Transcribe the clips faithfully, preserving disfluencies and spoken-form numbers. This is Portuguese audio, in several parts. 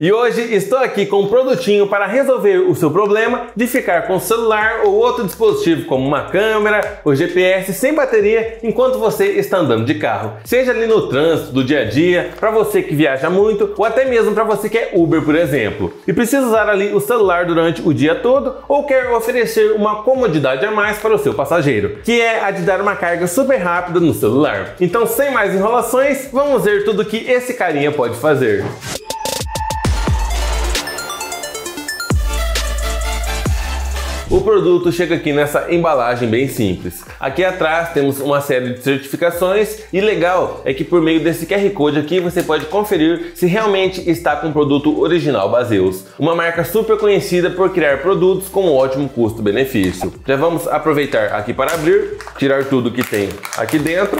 E hoje estou aqui com um produtinho para resolver o seu problema de ficar com o celular ou outro dispositivo como uma câmera ou G P S sem bateria enquanto você está andando de carro. Seja ali no trânsito do dia a dia, para você que viaja muito ou até mesmo para você que é Uber, por exemplo, e precisa usar ali o celular durante o dia todo ou quer oferecer uma comodidade a mais para o seu passageiro, que é a de dar uma carga super rápida no celular. Então, sem mais enrolações, vamos ver tudo que esse carinha pode fazer. O produto chega aqui nessa embalagem bem simples. Aqui atrás temos uma série de certificações e legal é que por meio desse Q R Code aqui você pode conferir se realmente está com o produto original Baseus, uma marca super conhecida por criar produtos com um ótimo custo-benefício. Já vamos aproveitar aqui para abrir, tirar tudo que tem aqui dentro.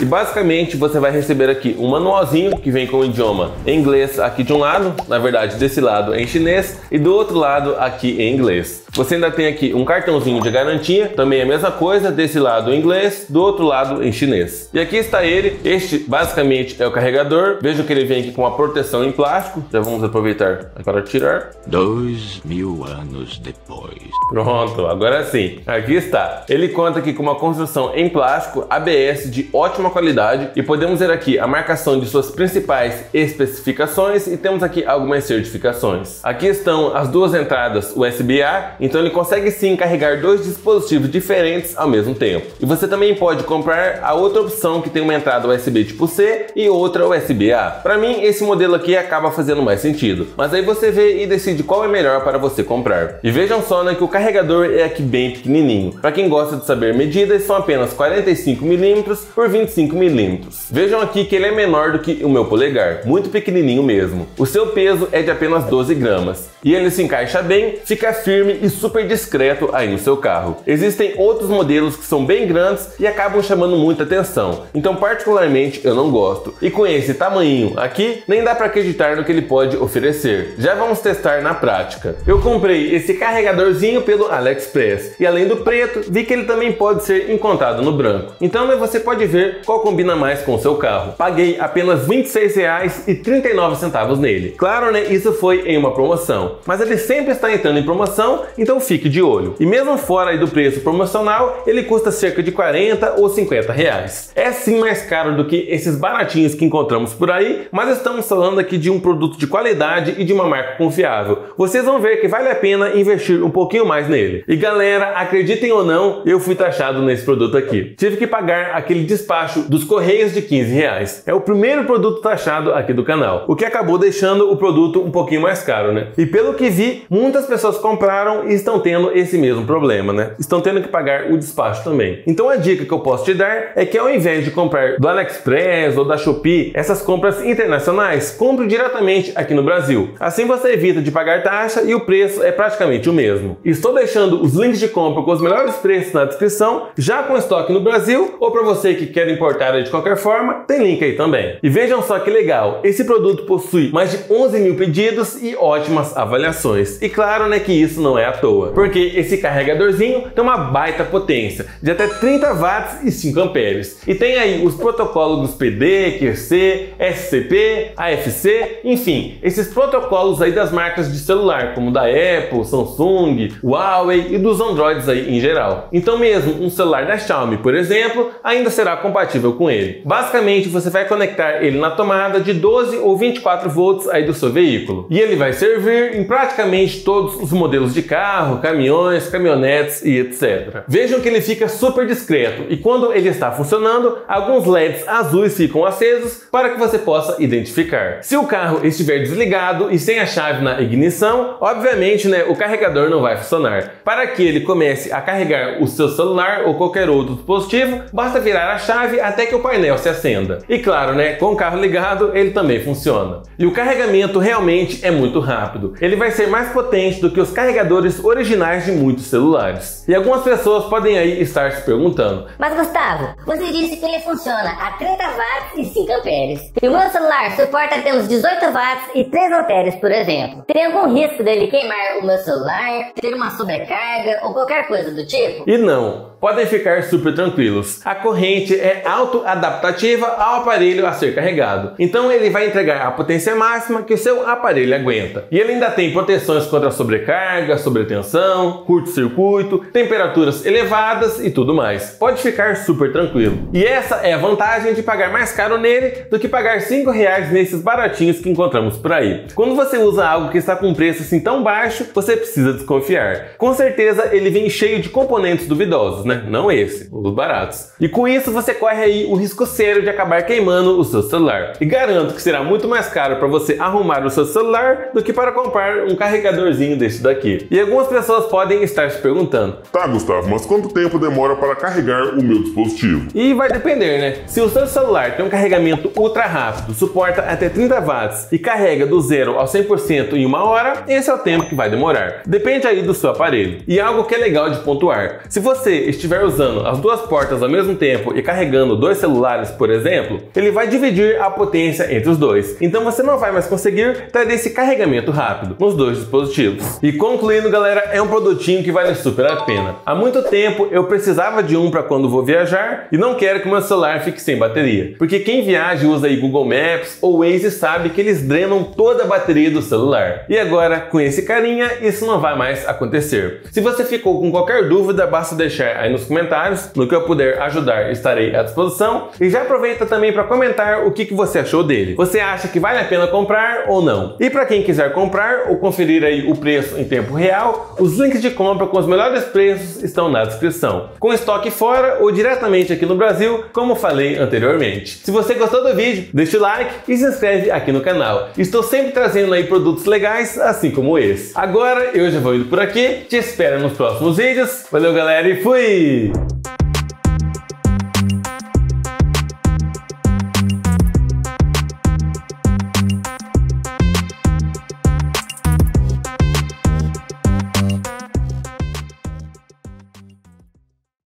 E basicamente você vai receber aqui um manualzinho que vem com o idioma em inglês aqui de um lado, na verdade desse lado é em chinês e do outro lado aqui em inglês. Você ainda tem aqui um cartãozinho de garantia, também a mesma coisa, desse lado em inglês, do outro lado em chinês. E aqui está ele, este basicamente é o carregador, vejo que ele vem aqui com uma proteção em plástico, já vamos aproveitar para tirar. Dois mil anos depois. Pronto, agora sim, aqui está. Ele conta aqui com uma construção em plástico, A B S de ótima qualidade e podemos ver aqui a marcação de suas principais especificações e temos aqui algumas certificações. Aqui estão as duas entradas U S B A, então ele consegue sim carregar dois dispositivos diferentes ao mesmo tempo. E você também pode comprar a outra opção que tem uma entrada U S B tipo C e outra U S B A. Para mim esse modelo aqui acaba fazendo mais sentido, mas aí você vê e decide qual é melhor para você comprar. E vejam só, né, que o carregador é aqui bem pequenininho. Para quem gosta de saber medidas, são apenas quarenta e cinco milímetros por vinte e cinco milímetros. Vejam aqui que ele é menor do que o meu polegar, muito pequenininho mesmo. O seu peso é de apenas doze gramas e ele se encaixa bem, fica firme e super discreto aí no seu carro. Existem outros modelos que são bem grandes e acabam chamando muita atenção, então particularmente eu não gosto. E com esse tamanhinho aqui, nem dá para acreditar no que ele pode oferecer. Já vamos testar na prática. Eu comprei esse carregadorzinho pelo AliExpress e além do preto, vi que ele também pode ser encontrado no branco. Então você pode ver qual combina mais com o seu carro. Paguei apenas vinte e seis reais e trinta e nove centavos nele. Claro, né, isso foi em uma promoção, mas ele sempre está entrando em promoção, então fique de olho. E mesmo fora aí do preço promocional, ele custa cerca de quarenta ou cinquenta reais. É sim mais caro do que esses baratinhos que encontramos por aí, mas estamos falando aqui de um produto de qualidade e de uma marca confiável. Vocês vão ver que vale a pena investir um pouquinho mais nele. E galera, acreditem ou não, eu fui taxado nesse produto aqui. Tive que pagar aquele despacho dos Correios de quinze reais. É o primeiro produto taxado aqui do canal, o que acabou deixando o produto um pouquinho mais caro, né? E pelo que vi, muitas pessoas compraram e estão tendo esse mesmo problema, né? Estão tendo que pagar o despacho também. Então a dica que eu posso te dar é que ao invés de comprar do AliExpress ou da Shopee, essas compras internacionais, compre diretamente aqui no Brasil. Assim você evita de pagar taxa e o preço é praticamente o mesmo. Estou deixando os links de compra com os melhores preços na descrição, já com estoque no Brasil, ou para você que quer importar de qualquer forma, tem link aí também. E vejam só que legal, esse produto possui mais de onze mil pedidos e ótimas avaliações. E claro, né, que isso não é à toa, porque esse carregadorzinho tem uma baita potência, de até trinta watts e cinco amperes. E tem aí os protocolos P D, Q C, S C P, A F C, enfim, esses protocolos aí das marcas de celular, como da Apple, Samsung, Huawei e dos Androids aí em geral. Então mesmo um celular da Xiaomi, por exemplo, ainda será compatível com ele. Basicamente você vai conectar ele na tomada de doze ou vinte e quatro volts aí do seu veículo e ele vai servir em praticamente todos os modelos de carro, caminhões, caminhonetes e etc. Vejam que ele fica super discreto e quando ele está funcionando, alguns L E Ds azuis ficam acesos para que você possa identificar. Se o carro estiver desligado e sem a chave na ignição, obviamente, né, o carregador não vai funcionar. Para que ele comece a carregar o seu celular ou qualquer outro dispositivo, basta virar a chave até que o painel se acenda. E claro, né, com o carro ligado ele também funciona. E o carregamento realmente é muito rápido. ele vai ser mais potente do que os carregadores originais de muitos celulares. E algumas pessoas podem aí estar se perguntando: mas Gustavo, você disse que ele funciona a trinta watts e cinco amperes. E o meu celular suporta até uns dezoito watts e três amperes, por exemplo. Tem algum risco dele queimar o meu celular, ter uma sobrecarga ou qualquer coisa do tipo? E não. Podem ficar super tranquilos. A corrente é auto-adaptativa ao aparelho a ser carregado. Então ele vai entregar a potência máxima que o seu aparelho aguenta. E ele ainda tem proteções contra sobrecarga, sobretensão, curto-circuito, temperaturas elevadas e tudo mais. Pode ficar super tranquilo. E essa é a vantagem de pagar mais caro nele do que pagar cinco reais nesses baratinhos que encontramos por aí. Quando você usa algo que está com um preço assim tão baixo, você precisa desconfiar. Com certeza ele vem cheio de componentes duvidosos, né? Não esse, os baratos. E com isso você corre aí o risco sério de acabar queimando o seu celular. E garanto que será muito mais caro para você arrumar o seu celular do que para comprar um carregadorzinho desse daqui. E algumas pessoas podem estar se perguntando: tá, Gustavo, mas quanto tempo demora para carregar o meu dispositivo? E vai depender, né? Se o seu celular tem um carregamento ultra rápido, suporta até trinta watts e carrega do zero ao cem por cento em uma hora, esse é o tempo que vai demorar. Depende aí do seu aparelho. E algo que é legal de pontuar: se você estiver estiver usando as duas portas ao mesmo tempo e carregando dois celulares, por exemplo, ele vai dividir a potência entre os dois. Então você não vai mais conseguir ter esse carregamento rápido nos dois dispositivos. E concluindo, galera, é um produtinho que vale super a pena. Há muito tempo eu precisava de um para quando vou viajar e não quero que meu celular fique sem bateria. Porque quem viaja e usa aí Google Maps ou Waze sabe que eles drenam toda a bateria do celular. E agora, com esse carinha, isso não vai mais acontecer. Se você ficou com qualquer dúvida, basta deixar aí nos comentários. No que eu puder ajudar, estarei à disposição. E já aproveita também para comentar o que que você achou dele. Você acha que vale a pena comprar ou não? E para quem quiser comprar ou conferir aí o preço em tempo real, os links de compra com os melhores preços estão na descrição. Com estoque fora ou diretamente aqui no Brasil, como falei anteriormente. Se você gostou do vídeo, deixa o like e se inscreve aqui no canal. Estou sempre trazendo aí produtos legais, assim como esse. Agora eu já vou indo por aqui. Te espero nos próximos vídeos. Valeu, galera, e fui!